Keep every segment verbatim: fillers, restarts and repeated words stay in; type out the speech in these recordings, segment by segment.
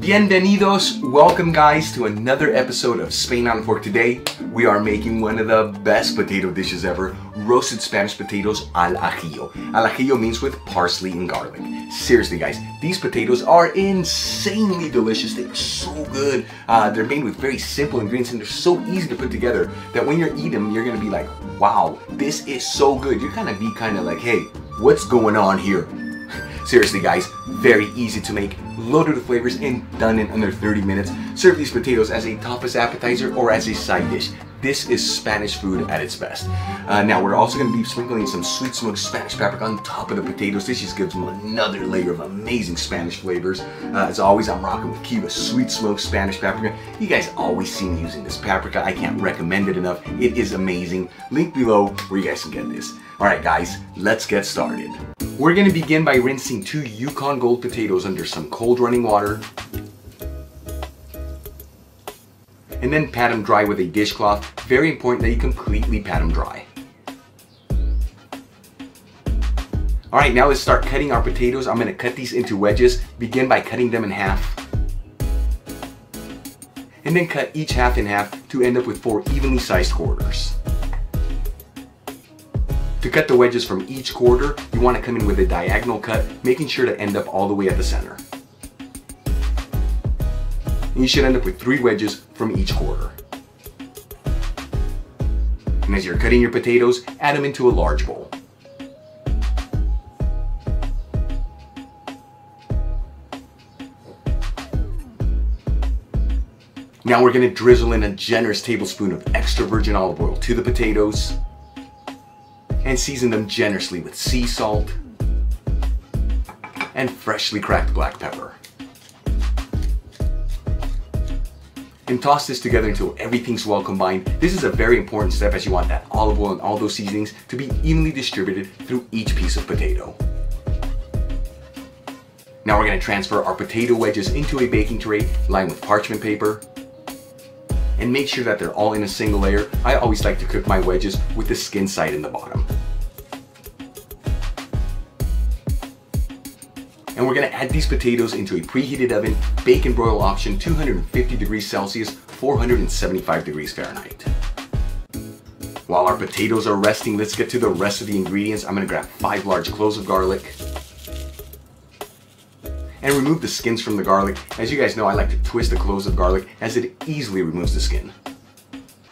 Bienvenidos! Welcome guys to another episode of Spain on a Fork. Today we are making one of the best potato dishes ever, roasted Spanish potatoes al ajillo. Al ajillo means with parsley and garlic. Seriously guys, these potatoes are insanely delicious. They are so good. Uh, they're made with very simple ingredients and they're so easy to put together that when you eat them, you're going to be like, wow, this is so good. You're going to be kind of like, hey, what's going on here? Seriously guys, very easy to make, loaded with flavors and done in under thirty minutes. Serve these potatoes as a tapas appetizer or as a side dish. This is Spanish food at its best. Uh, now we're also going to be sprinkling some sweet smoked Spanish paprika on top of the potatoes. This just gives them another layer of amazing Spanish flavors. Uh, as always, I'm rocking with Kiva sweet smoked Spanish paprika. You guys always see me using this paprika. I can't recommend it enough. It is amazing. Link below where you guys can get this. Alright guys, let's get started. We're going to begin by rinsing two Yukon Gold potatoes under some cold running water, and then pat them dry with a dishcloth. Very important that you completely pat them dry. All right, now let's start cutting our potatoes. I'm going to cut these into wedges. Begin by cutting them in half, and then cut each half in half to end up with four evenly sized quarters. To cut the wedges from each quarter, you want to come in with a diagonal cut, making sure to end up all the way at the center. And you should end up with three wedges from each quarter. And as you're cutting your potatoes, add them into a large bowl. Now we're going to drizzle in a generous tablespoon of extra virgin olive oil to the potatoes and season them generously with sea salt and freshly cracked black pepper. And toss this together until everything's well combined. This is a very important step as you want that olive oil and all those seasonings to be evenly distributed through each piece of potato. Now we're going to transfer our potato wedges into a baking tray lined with parchment paper and make sure that they're all in a single layer. I always like to cook my wedges with the skin side in the bottom. And we're going to add these potatoes into a preheated oven, bake and broil option, two hundred fifty degrees Celsius, four hundred seventy-five degrees Fahrenheit. While our potatoes are resting, let's get to the rest of the ingredients. I'm going to grab five large cloves of garlic and remove the skins from the garlic. As you guys know, I like to twist the cloves of garlic as it easily removes the skin,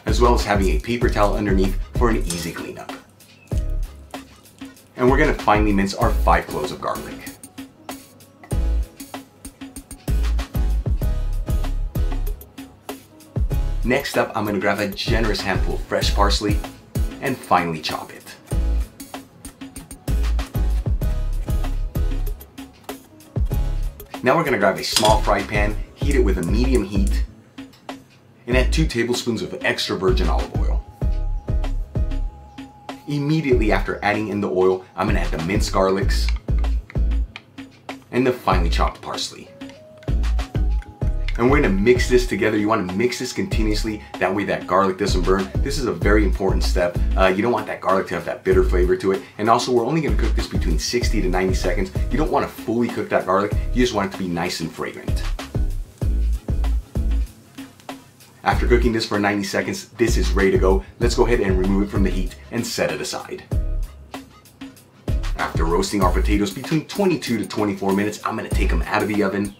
as well as having a paper towel underneath for an easy cleanup. And we're going to finely mince our five cloves of garlic. Next up, I'm going to grab a generous handful of fresh parsley and finely chop it. Now we're going to grab a small fry pan, heat it with a medium heat, and add two tablespoons of extra virgin olive oil. Immediately after adding in the oil, I'm going to add the minced garlics and the finely chopped parsley. And we're gonna mix this together. You wanna mix this continuously, that way that garlic doesn't burn. This is a very important step. Uh, you don't want that garlic to have that bitter flavor to it. And also, we're only gonna cook this between sixty to ninety seconds. You don't wanna fully cook that garlic, you just want it to be nice and fragrant. After cooking this for ninety seconds, this is ready to go. Let's go ahead and remove it from the heat and set it aside. After roasting our potatoes between twenty-two to twenty-four minutes, I'm gonna take them out of the oven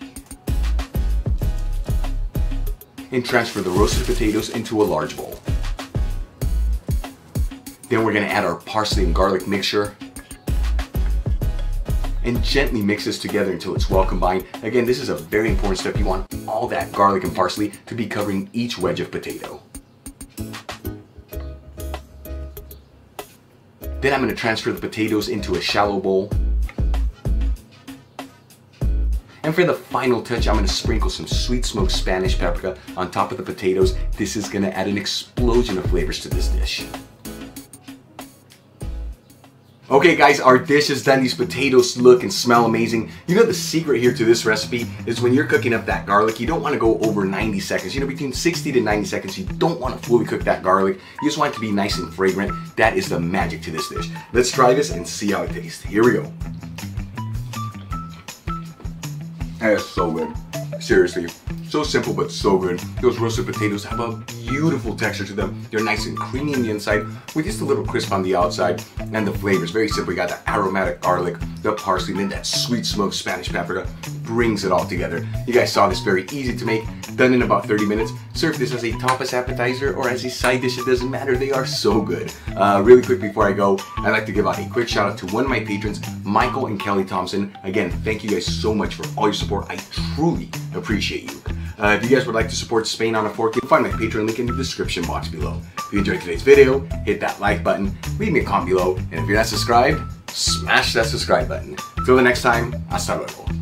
and transfer the roasted potatoes into a large bowl. Then we're gonna add our parsley and garlic mixture and gently mix this together until it's well combined. Again, this is a very important step. You want all that garlic and parsley to be covering each wedge of potato. Then I'm gonna transfer the potatoes into a shallow bowl. And for the final touch, I'm gonna sprinkle some sweet smoked Spanish paprika on top of the potatoes. This is gonna add an explosion of flavors to this dish. Okay guys, our dish is done. These potatoes look and smell amazing. You know the secret here to this recipe is when you're cooking up that garlic, you don't want to go over ninety seconds. You know, between sixty to ninety seconds, you don't want to fully cook that garlic. You just want it to be nice and fragrant. That is the magic to this dish. Let's try this and see how it tastes. Here we go. That is so good. Seriously, so simple but so good. Those roasted potatoes have a beautiful texture to them. They're nice and creamy on the inside with just a little crisp on the outside, and the flavors, very simple. You got that aromatic garlic, the parsley, and then that sweet smoked Spanish paprika brings it all together. You guys saw this, very easy to make, done in about thirty minutes. Serve this as a tapas appetizer or as a side dish, it doesn't matter, they are so good. Uh, really quick before I go, I'd like to give out a quick shout out to one of my patrons, Michael and Kelly Thompson. Again, thank you guys so much for all your support. I truly appreciate you. Uh, if you guys would like to support Spain on a Fork, you can find my Patreon link in the description box below. If you enjoyed today's video, hit that like button, leave me a comment below, and if you're not subscribed, smash that subscribe button. Till the next time, hasta luego.